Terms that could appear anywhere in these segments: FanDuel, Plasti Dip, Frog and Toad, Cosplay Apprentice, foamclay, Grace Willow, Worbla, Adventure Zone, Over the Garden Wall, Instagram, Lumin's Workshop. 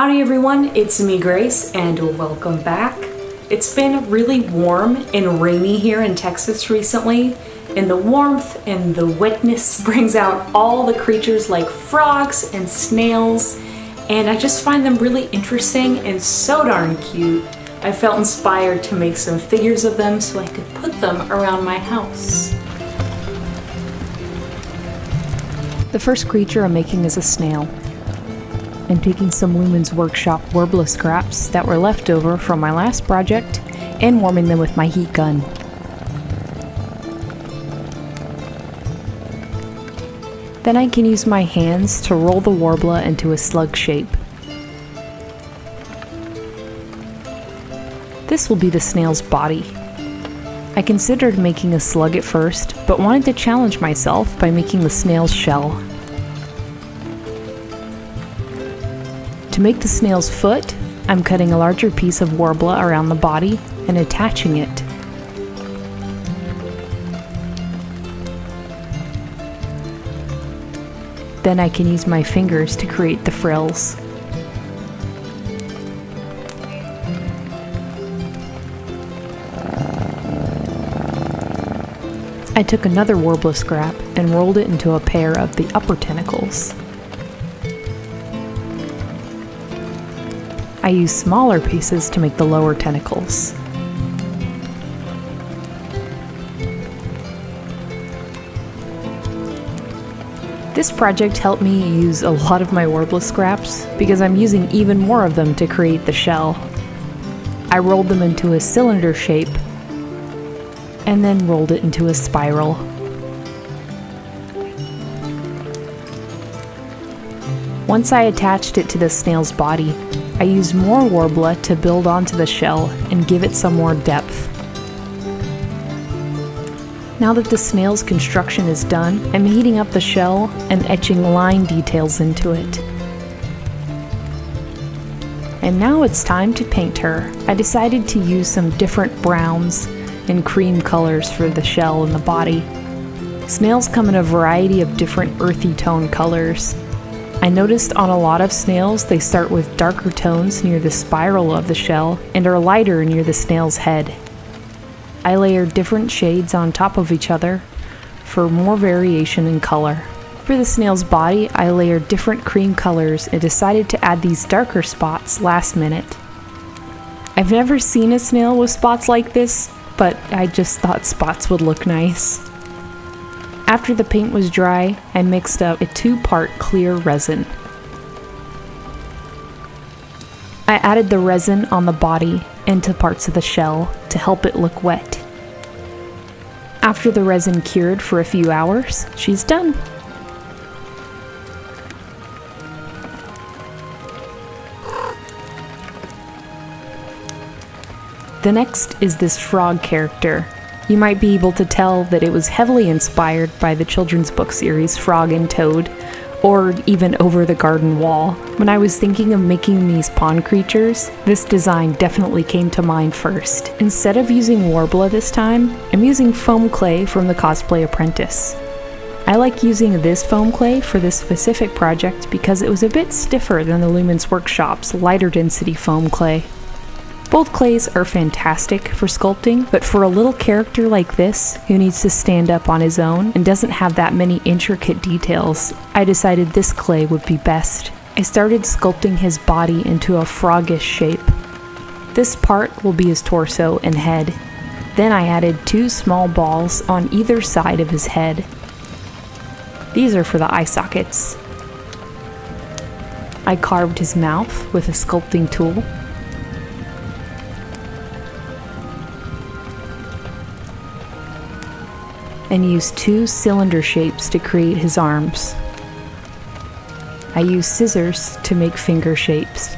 Howdy everyone, it's me Grace and welcome back. It's been really warm and rainy here in Texas recently, and the warmth and the wetness brings out all the creatures like frogs and snails, and I just find them really interesting and so darn cute. I felt inspired to make some figures of them so I could put them around my house. The first creature I'm making is a snail. I'm taking some Lumin's Workshop Worbla scraps that were left over from my last project and warming them with my heat gun. Then I can use my hands to roll the Worbla into a slug shape. This will be the snail's body. I considered making a slug at first, but wanted to challenge myself by making the snail's shell. To make the snail's foot, I'm cutting a larger piece of Worbla around the body and attaching it. Then I can use my fingers to create the frills. I took another Worbla scrap and rolled it into a pair of the upper tentacles. I use smaller pieces to make the lower tentacles. This project helped me use a lot of my Worbla scraps because I'm using even more of them to create the shell. I rolled them into a cylinder shape and then rolled it into a spiral. Once I attached it to the snail's body, I used more Worbla to build onto the shell and give it some more depth. Now that the snail's construction is done, I'm heating up the shell and etching line details into it. And now it's time to paint her. I decided to use some different browns and cream colors for the shell and the body. Snails come in a variety of different earthy tone colors. I noticed on a lot of snails they start with darker tones near the spiral of the shell and are lighter near the snail's head. I layered different shades on top of each other for more variation in color. For the snail's body, I layered different cream colors and decided to add these darker spots last minute. I've never seen a snail with spots like this, but I just thought spots would look nice. After the paint was dry, I mixed up a 2-part clear resin. I added the resin on the body and to parts of the shell to help it look wet. After the resin cured for a few hours, she's done. The next is this frog character. You might be able to tell that it was heavily inspired by the children's book series Frog and Toad, or even Over the Garden Wall. When I was thinking of making these pond creatures, this design definitely came to mind first. Instead of using Worbla this time, I'm using foam clay from the Cosplay Apprentice. I like using this foam clay for this specific project because it was a bit stiffer than the Lumin's Workshop's lighter density foam clay. Both clays are fantastic for sculpting, but for a little character like this, who needs to stand up on his own and doesn't have that many intricate details, I decided this clay would be best. I started sculpting his body into a froggish shape. This part will be his torso and head. Then I added 2 small balls on either side of his head. These are for the eye sockets. I carved his mouth with a sculpting tool. And use 2 cylinder shapes to create his arms. I use scissors to make finger shapes.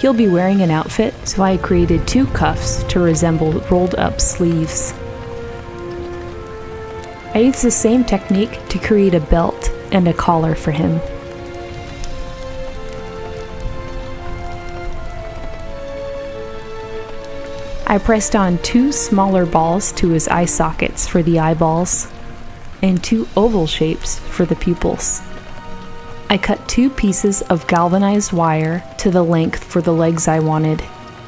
He'll be wearing an outfit, so I created 2 cuffs to resemble rolled up sleeves. I used the same technique to create a belt and a collar for him. I pressed on 2 smaller balls to his eye sockets for the eyeballs, and 2 oval shapes for the pupils. I cut two pieces of galvanized wire to the length for the legs I wanted.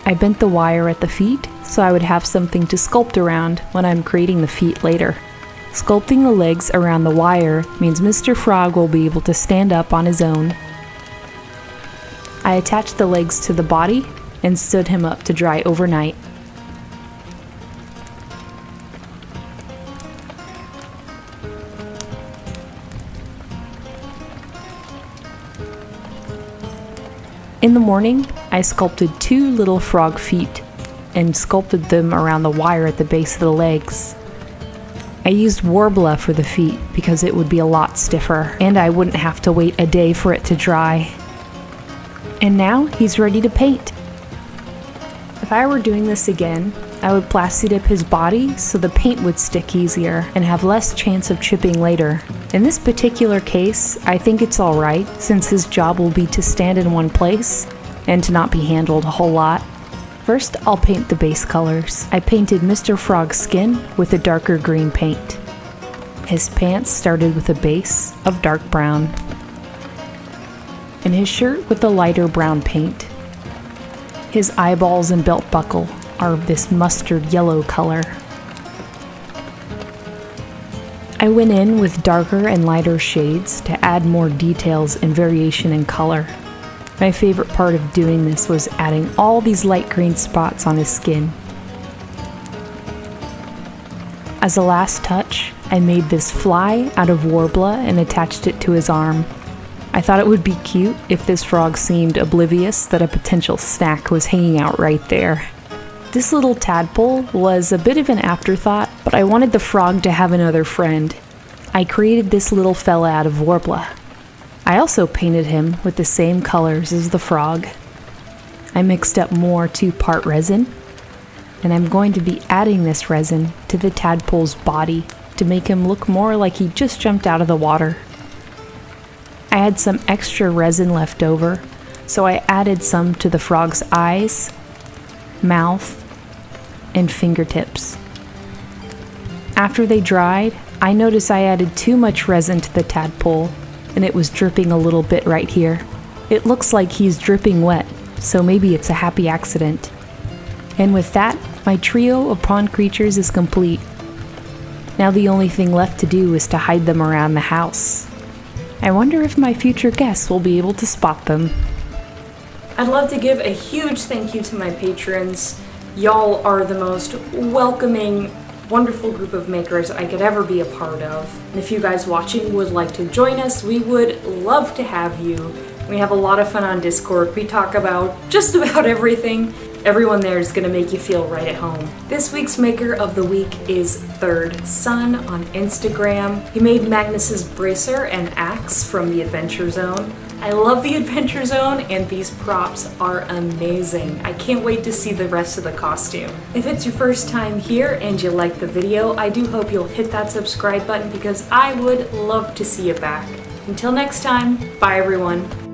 I bent the wire at the feet so I would have something to sculpt around when I'm creating the feet later. Sculpting the legs around the wire means Mr. Frog will be able to stand up on his own. I attached the legs to the body and stood him up to dry overnight. In the morning, I sculpted two little frog feet and sculpted them around the wire at the base of the legs. I used Worbla for the feet because it would be a lot stiffer and I wouldn't have to wait a day for it to dry. And now he's ready to paint. If I were doing this again, I would plasti dip his body so the paint would stick easier and have less chance of chipping later. In this particular case, I think it's alright since his job will be to stand in one place and to not be handled a whole lot. First, I'll paint the base colors. I painted Mr. Frog's skin with a darker green paint. His pants started with a base of dark brown, and his shirt with a lighter brown paint. His eyeballs and belt buckle are of this mustard yellow color. I went in with darker and lighter shades to add more details and variation in color. My favorite part of doing this was adding all these light green spots on his skin. As a last touch, I made this fly out of Worbla and attached it to his arm. I thought it would be cute if this frog seemed oblivious that a potential snack was hanging out right there. This little tadpole was a bit of an afterthought, but I wanted the frog to have another friend. I created this little fella out of Worbla. I also painted him with the same colors as the frog. I mixed up more 2-part resin, and I'm going to be adding this resin to the tadpole's body to make him look more like he just jumped out of the water. I had some extra resin left over, so I added some to the frog's eyes, mouth, and fingertips. After they dried, I noticed I added too much resin to the tadpole, and it was dripping a little bit right here. It looks like he's dripping wet, so maybe it's a happy accident. And with that, my trio of pond creatures is complete. Now the only thing left to do is to hide them around the house. I wonder if my future guests will be able to spot them. I'd love to give a huge thank you to my patrons. Y'all are the most welcoming, wonderful group of makers I could ever be a part of. And if you guys watching would like to join us, we would love to have you. We have a lot of fun on Discord. We talk about just about everything. Everyone there is gonna make you feel right at home. This week's Maker of the Week is Third Son on Instagram. He made Magnus's bracer and axe from the Adventure Zone. I love the Adventure Zone, and these props are amazing. I can't wait to see the rest of the costume. If it's your first time here and you like the video, I do hope you'll hit that subscribe button because I would love to see you back. Until next time, bye everyone.